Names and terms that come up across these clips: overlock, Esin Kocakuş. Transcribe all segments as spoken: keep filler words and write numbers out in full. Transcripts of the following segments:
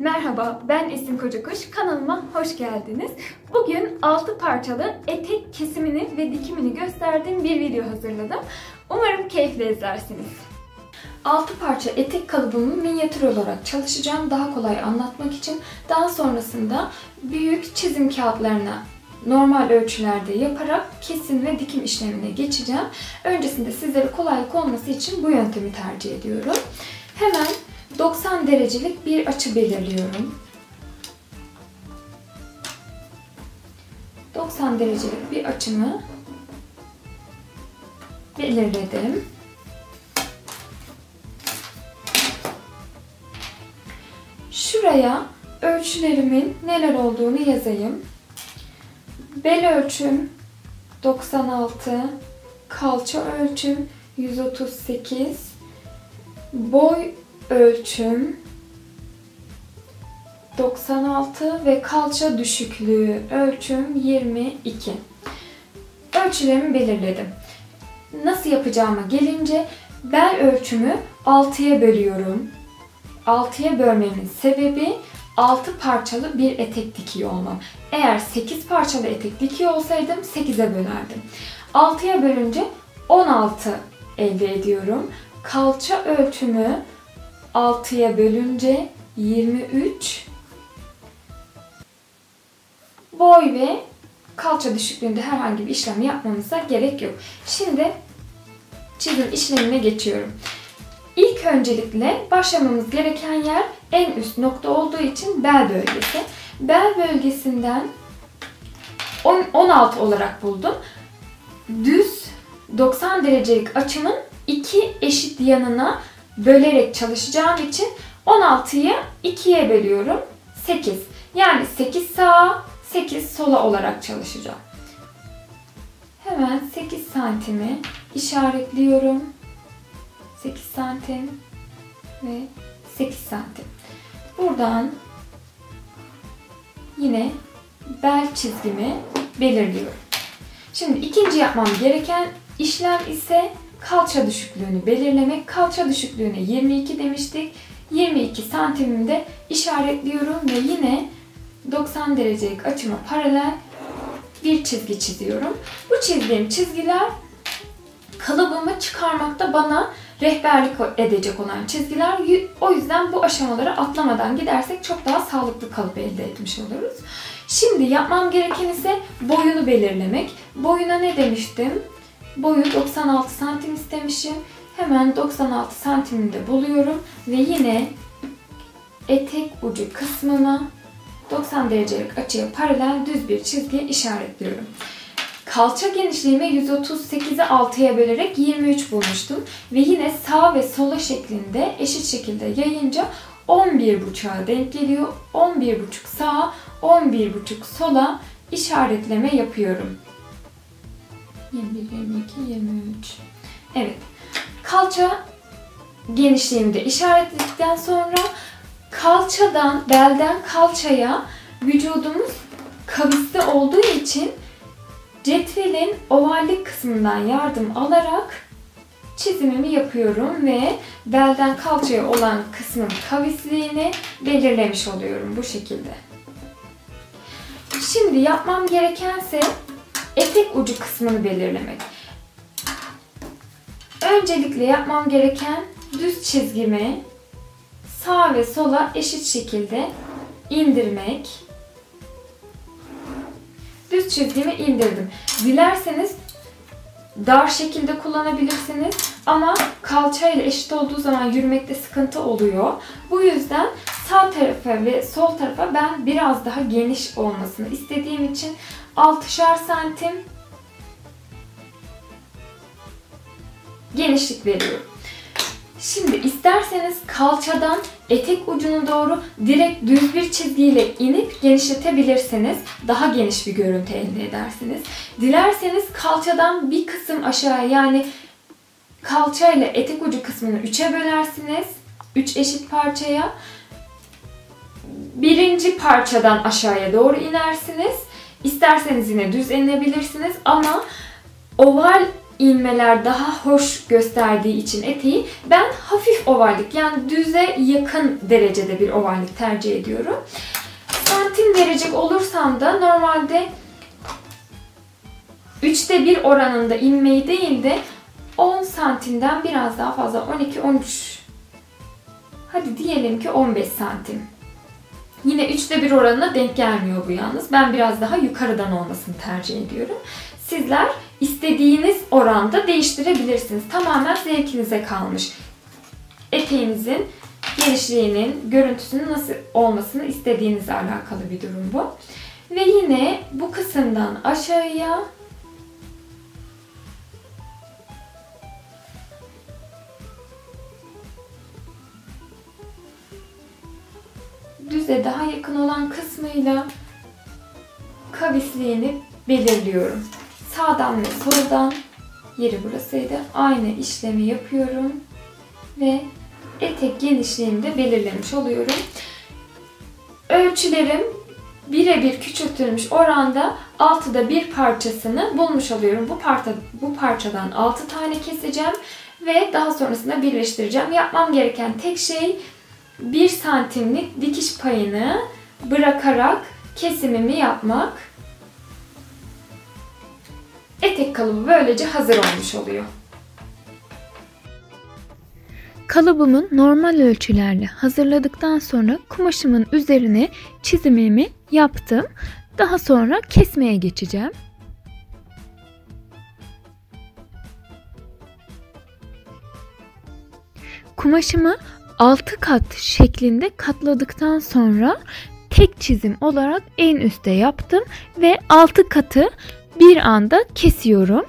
Merhaba, ben Esin Kocakuş. Kanalıma hoş geldiniz. Bugün altı parçalı etek kesimini ve dikimini gösterdiğim bir video hazırladım. Umarım keyifle izlersiniz. altı parça etek kalıbımı minyatür olarak çalışacağım. Daha kolay anlatmak için daha sonrasında büyük çizim kağıtlarına normal ölçülerde yaparak kesim ve dikim işlemine geçeceğim. Öncesinde sizlere kolaylık olması için bu yöntemi tercih ediyorum. Hemen doksan derecelik bir açı belirliyorum. doksan derecelik bir açımı belirledim. Şuraya ölçülerimin neler olduğunu yazayım. Bel ölçüm doksan altı, kalça ölçüm yüz otuz sekiz, boy ölçüm doksan altı ve kalça düşüklüğü ölçüm yirmi iki. Ölçülerimi belirledim. Nasıl yapacağıma gelince bel ölçümü altıya bölüyorum. altıya bölmemin sebebi altı parçalı bir etek dikiyor olmam. Eğer sekiz parçalı etek dikiyor olsaydım sekize bölerdim. altıya bölünce on altı elde ediyorum. Kalça ölçümü altıya bölünce yirmi üç. Boy ve kalça düşüklüğünde herhangi bir işlem yapmanıza gerek yok. Şimdi çizim işlemine geçiyorum. İlk öncelikle başlamamız gereken yer en üst nokta olduğu için bel bölgesi. Bel bölgesinden on altı olarak buldum. Düz doksan derecelik açımın iki eşit yanına bölerek çalışacağım için on altıyı ikiye bölüyorum. sekiz. Yani sekiz sağa, sekiz sola olarak çalışacağım. Hemen sekiz santimi işaretliyorum. sekiz santim ve sekiz santim. Buradan yine bel çizgimi belirliyorum. Şimdi ikinci yapmam gereken işlem ise kalça düşüklüğünü belirlemek. Kalça düşüklüğüne yirmi iki demiştik. yirmi iki santimimi de işaretliyorum ve yine doksan derecelik açıma paralel bir çizgi çiziyorum. Bu çizdiğim çizgiler kalıbımı çıkarmakta bana rehberlik edecek olan çizgiler. O yüzden bu aşamaları atlamadan gidersek çok daha sağlıklı kalıp elde etmiş oluruz. Şimdi yapmam gereken ise boyunu belirlemek. Boyuna ne demiştim? Boyu doksan altı santim istemişim. Hemen doksan altı santimini de buluyorum ve yine etek ucu kısmına doksan derecelik açıya paralel düz bir çizgiye işaretliyorum. Kalça genişliğimi yüz otuz sekizi altıya bölerek yirmi üç bulmuştum. Ve yine sağ ve sola şeklinde eşit şekilde yayınca on bir buçuğa denk geliyor. on bir buçuk sağa, on bir buçuk sola işaretleme yapıyorum. yirmi bir, yirmi iki, yirmi üç. Evet. Kalça genişliğimi de işaretledikten sonra kalçadan, belden kalçaya vücudumuz kavisli olduğu için cetvelin ovallik kısmından yardım alarak çizimimi yapıyorum ve belden kalçaya olan kısmın kavisliğini belirlemiş oluyorum bu şekilde. Şimdi yapmam gerekense etek ucu kısmını belirlemek. Öncelikle yapmam gereken düz çizgimi sağa ve sola eşit şekilde indirmek. Düz çizgimi indirdim. Dilerseniz dar şekilde kullanabilirsiniz ama kalçayla eşit olduğu zaman yürümekte sıkıntı oluyor. Bu yüzden sağ tarafa ve sol tarafa ben biraz daha geniş olmasını istediğim için altışar santim genişlik veriyorum. Şimdi isterseniz kalçadan etek ucuna doğru direkt düz bir çizgiyle inip genişletebilirsiniz. Daha geniş bir görüntü elde edersiniz. Dilerseniz kalçadan bir kısım aşağıya, yani kalçayla etek ucu kısmını üçe bölersiniz. üç eşit parçaya. Birinci parçadan aşağıya doğru inersiniz. İsterseniz yine düz inebilirsiniz ama oval ilmeler daha hoş gösterdiği için eteği ben hafif ovallik, yani düze yakın derecede bir ovallik tercih ediyorum. Santim verecek olursam da normalde üçte bir oranında ilmeği değil de on santimden biraz daha fazla, on iki on üç, hadi diyelim ki on beş santim. Yine üçte bir oranına denk gelmiyor bu yalnız. Ben biraz daha yukarıdan olmasını tercih ediyorum. Sizler istediğiniz oranda değiştirebilirsiniz. Tamamen zevkinize kalmış. Eteğinizin genişliğinin, görüntüsünün nasıl olmasını istediğinizle alakalı bir durum bu. Ve yine bu kısımdan aşağıya düze daha yakın olan kısmıyla kavisliğini belirliyorum. Sağdan ve soldan, yeri burasıydı, aynı işlemi yapıyorum ve etek genişliğini de belirlemiş oluyorum. Ölçülerim birebir küçültülmüş oranda altıda bir parçasını bulmuş oluyorum. Bu parça, bu parçadan altı tane keseceğim ve daha sonrasında birleştireceğim. Yapmam gereken tek şey bir santimlik dikiş payını bırakarak kesimimi yapmak. Etek kalıbı böylece hazır olmuş oluyor. Kalıbımın normal ölçülerle hazırladıktan sonra kumaşımın üzerine çizimimi yaptım. Daha sonra kesmeye geçeceğim. Kumaşımı altı kat şeklinde katladıktan sonra tek çizim olarak en üste yaptım ve altı katı bir anda kesiyorum.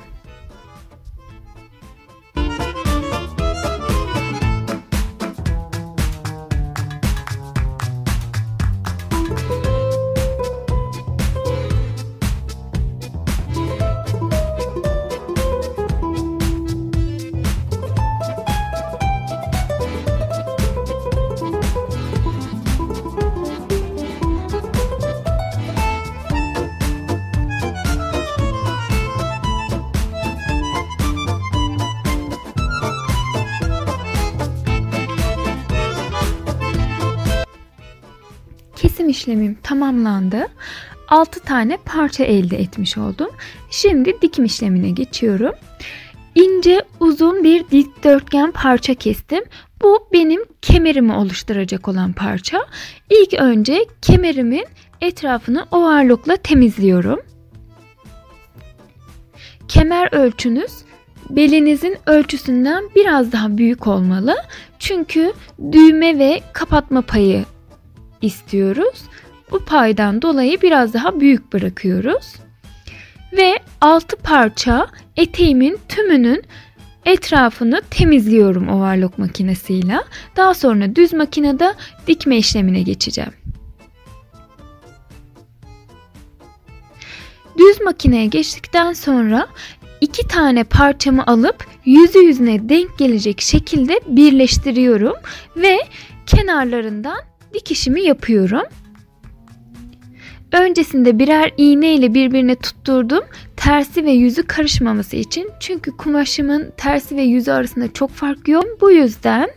İşlemim tamamlandı. altı tane parça elde etmiş oldum. Şimdi dikim işlemine geçiyorum. İnce uzun bir dikdörtgen parça kestim. Bu benim kemerimi oluşturacak olan parça. İlk önce kemerimin etrafını overlockla temizliyorum. Kemer ölçünüz belinizin ölçüsünden biraz daha büyük olmalı. Çünkü düğme ve kapatma payı istiyoruz. Bu paydan dolayı biraz daha büyük bırakıyoruz. Ve altı parça eteğimin tümünün etrafını temizliyorum overlock makinesiyle. Daha sonra düz makinede dikme işlemine geçeceğim. Düz makineye geçtikten sonra iki tane parçamı alıp yüzü yüzüne denk gelecek şekilde birleştiriyorum ve kenarlarından dikişimi yapıyorum. Öncesinde birer iğne ile birbirine tutturdum. Tersi ve yüzü karışmaması için. Çünkü kumaşımın tersi ve yüzü arasında çok fark yok. Bu yüzden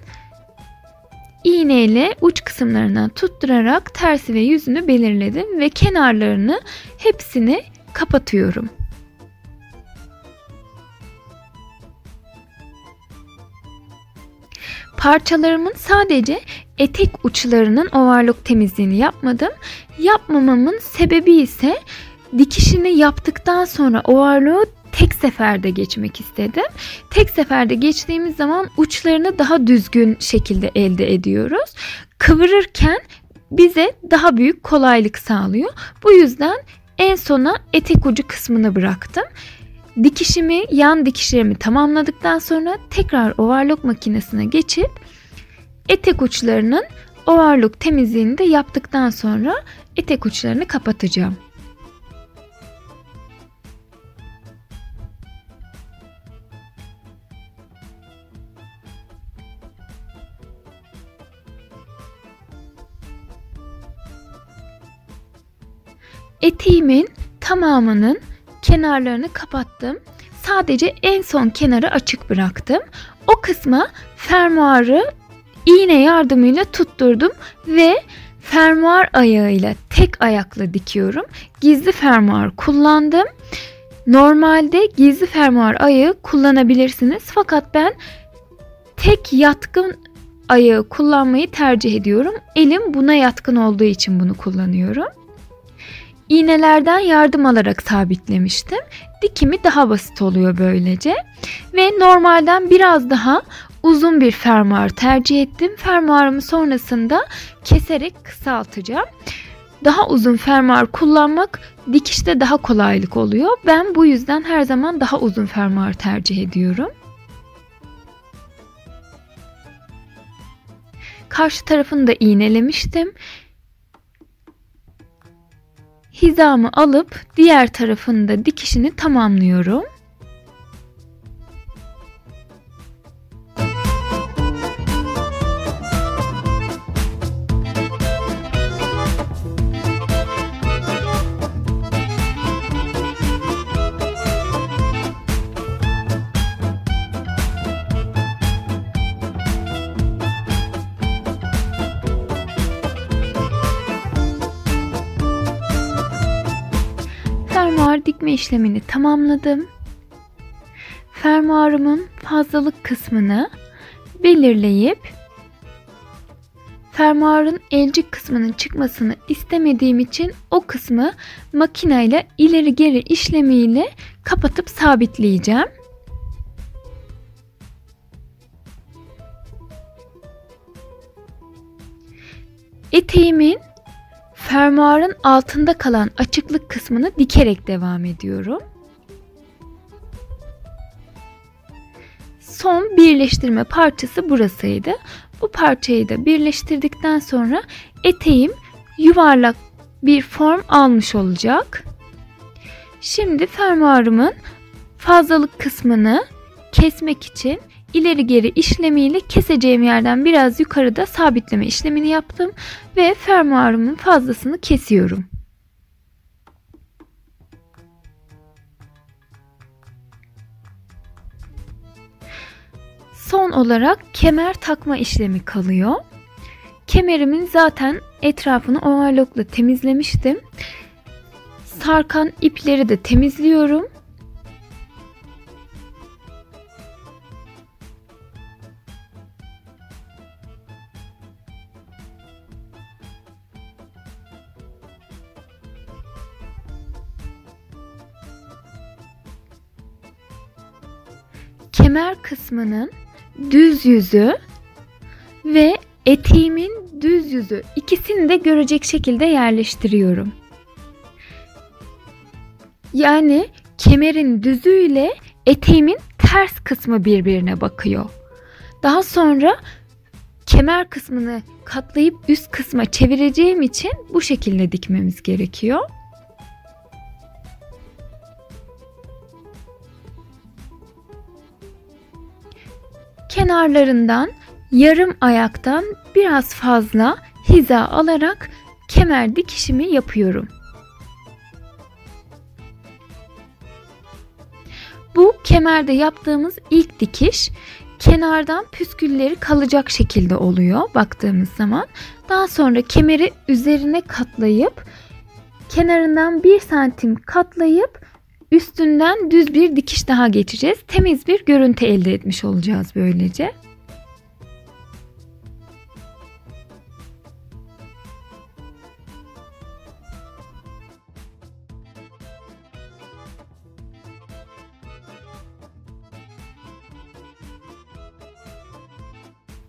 iğne ile uç kısımlarından tutturarak tersi ve yüzünü belirledim ve kenarlarını hepsini kapatıyorum. Parçalarımın sadece etek uçlarının overlock temizliğini yapmadım. Yapmamamın sebebi ise dikişini yaptıktan sonra overlock'u tek seferde geçmek istedim. Tek seferde geçtiğimiz zaman uçlarını daha düzgün şekilde elde ediyoruz. Kıvırırken bize daha büyük kolaylık sağlıyor. Bu yüzden en sona etek ucu kısmını bıraktım. Dikişimi, yan dikişlerimi tamamladıktan sonra tekrar overlock makinesine geçip etek uçlarının overlock temizliğini de yaptıktan sonra etek uçlarını kapatacağım. Eteğimin tamamının kenarlarını kapattım. sadece en son kenarı açık bıraktım. O kısma fermuarı iğne yardımıyla tutturdum ve fermuar ayağıyla tek ayakla dikiyorum. Gizli fermuar kullandım. Normalde gizli fermuar ayağı kullanabilirsiniz. Fakat ben tek yatkın ayağı kullanmayı tercih ediyorum. Elim buna yatkın olduğu için bunu kullanıyorum. İğnelerden yardım alarak sabitlemiştim. Dikimi daha basit oluyor böylece. Ve normalden biraz daha uzun bir fermuar tercih ettim. Fermuarımı sonrasında keserek kısaltacağım. Daha uzun fermuar kullanmak dikişte daha kolaylık oluyor. Ben bu yüzden her zaman daha uzun fermuar tercih ediyorum. Karşı tarafını da iğnelemiştim. Hizamı alıp diğer tarafında dikişini tamamlıyorum. Fermuar dikme işlemini tamamladım. Fermuarımın fazlalık kısmını belirleyip fermuarın elcik kısmının çıkmasını istemediğim için o kısmı makineyle ileri geri işlemiyle kapatıp sabitleyeceğim. Eteğimin fermuarın altında kalan açıklık kısmını dikerek devam ediyorum. Son birleştirme parçası burasıydı. Bu parçayı da birleştirdikten sonra eteğim yuvarlak bir form almış olacak. Şimdi fermuarımın fazlalık kısmını kesmek için İleri geri işlemiyle keseceğim yerden biraz yukarıda sabitleme işlemini yaptım ve fermuarımın fazlasını kesiyorum. Son olarak kemer takma işlemi kalıyor. Kemerimin zaten etrafını overlockla temizlemiştim. Sarkan ipleri de temizliyorum. Kemer kısmının düz yüzü ve eteğimin düz yüzü ikisini de görecek şekilde yerleştiriyorum. Yani kemerin düzü ile eteğimin ters kısmı birbirine bakıyor. Daha sonra kemer kısmını katlayıp üst kısma çevireceğim için bu şekilde dikmemiz gerekiyor. Kenarlarından yarım ayaktan biraz fazla hiza alarak kemer dikişimi yapıyorum. Bu kemerde yaptığımız ilk dikiş, kenardan püskülleri kalacak şekilde oluyor baktığımız zaman. Daha sonra kemeri üzerine katlayıp kenarından bir santim katlayıp üstünden düz bir dikiş daha geçeceğiz. Temiz bir görüntü elde etmiş olacağız böylece.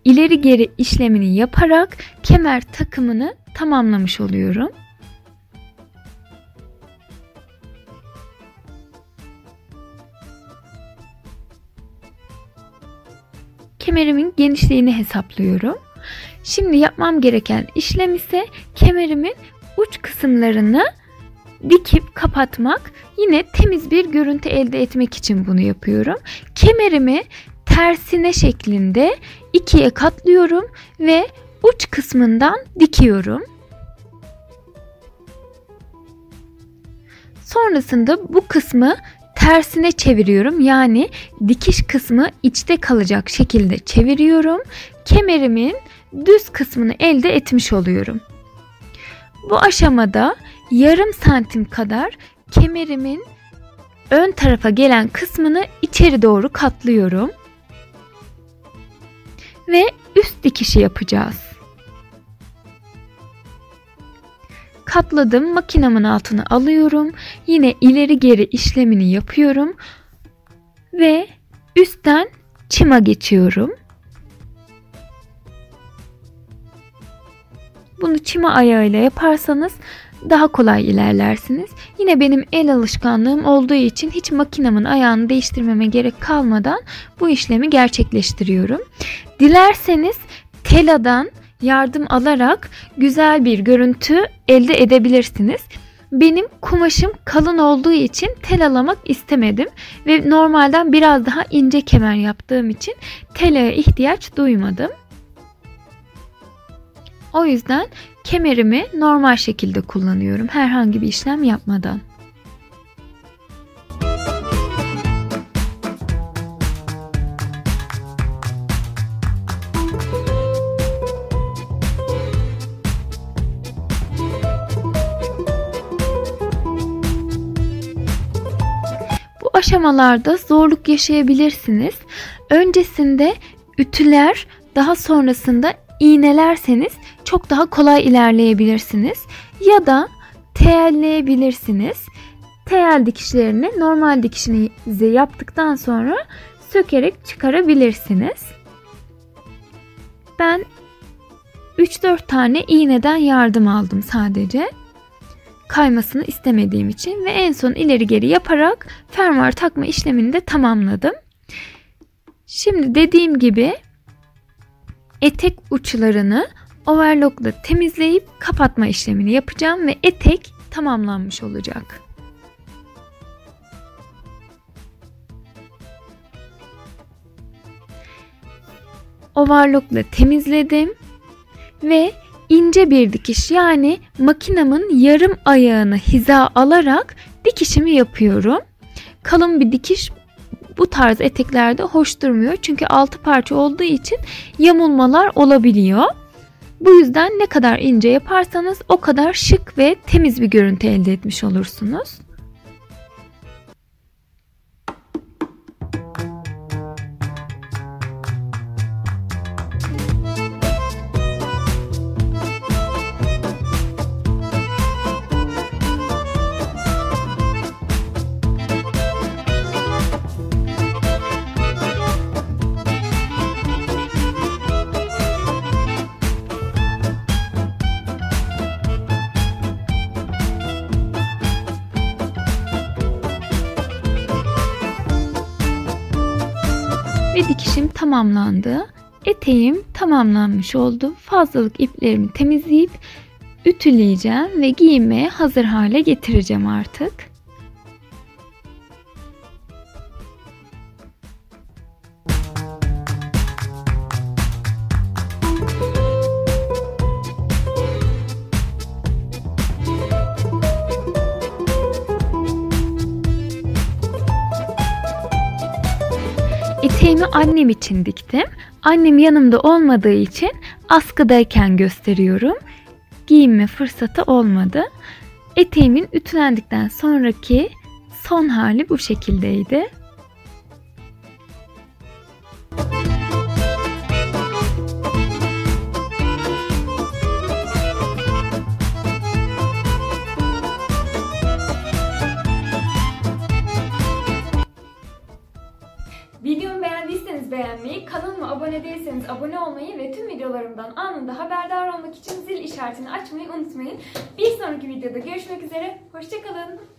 İleri geri işlemini yaparak kemer takımını tamamlamış oluyorum. Kemerimin genişliğini hesaplıyorum. Şimdi yapmam gereken işlem ise kemerimin uç kısımlarını dikip kapatmak. Yine temiz bir görüntü elde etmek için bunu yapıyorum. Kemerimi tersine şeklinde ikiye katlıyorum ve uç kısmından dikiyorum. Sonrasında bu kısmı tersine çeviriyorum. Yani dikiş kısmı içte kalacak şekilde çeviriyorum. Kemerimin düz kısmını elde etmiş oluyorum. Bu aşamada yarım santim kadar kemerimin ön tarafa gelen kısmını içeri doğru katlıyorum. Ve üst dikişi yapacağız. Katladım, makinemin altına alıyorum. Yine ileri geri işlemini yapıyorum. Ve üstten çıma geçiyorum. Bunu çıma ayağıyla yaparsanız daha kolay ilerlersiniz. Yine benim el alışkanlığım olduğu için hiç makinemin ayağını değiştirmeme gerek kalmadan bu işlemi gerçekleştiriyorum. Dilerseniz teladan yardım alarak güzel bir görüntü elde edebilirsiniz. Benim kumaşım kalın olduğu için tel alamak istemedim ve normalden biraz daha ince kemer yaptığım için telaya ihtiyaç duymadım. O yüzden kemerimi normal şekilde kullanıyorum, herhangi bir işlem yapmadan. Bu aşamalarda zorluk yaşayabilirsiniz. Öncesinde ütüler, daha sonrasında iğnelerseniz çok daha kolay ilerleyebilirsiniz. Ya da teyelleyebilirsiniz. Teyel dikişlerini normal dikişinizi yaptıktan sonra sökerek çıkarabilirsiniz. Ben üç dört tane iğneden yardım aldım sadece. Kaymasını istemediğim için ve en son ileri geri yaparak fermuar takma işlemini de tamamladım. Şimdi dediğim gibi etek uçlarını overlockla temizleyip kapatma işlemini yapacağım ve etek tamamlanmış olacak. Overlockla temizledim ve ince bir dikiş, yani makinamın yarım ayağını hiza alarak dikişimi yapıyorum. Kalın bir dikiş bu tarz eteklerde hoş durmuyor, çünkü altı parça olduğu için yamulmalar olabiliyor. Bu yüzden ne kadar ince yaparsanız o kadar şık ve temiz bir görüntü elde etmiş olursunuz. Ve dikişim tamamlandı. Eteğim tamamlanmış oldu. Fazlalık iplerimi temizleyip ütüleyeceğim ve giymeye hazır hale getireceğim artık. Eteğimi annem için diktim. Annem yanımda olmadığı için askıdayken gösteriyorum. Giyinme fırsatı olmadı. Eteğimin ütülendikten sonraki son hali bu şekildeydi. Videomu beğendiyseniz beğenmeyi, kanalıma abone değilseniz abone olmayı ve tüm videolarımdan anında haberdar olmak için zil işaretini açmayı unutmayın. Bir sonraki videoda görüşmek üzere, hoşça kalın.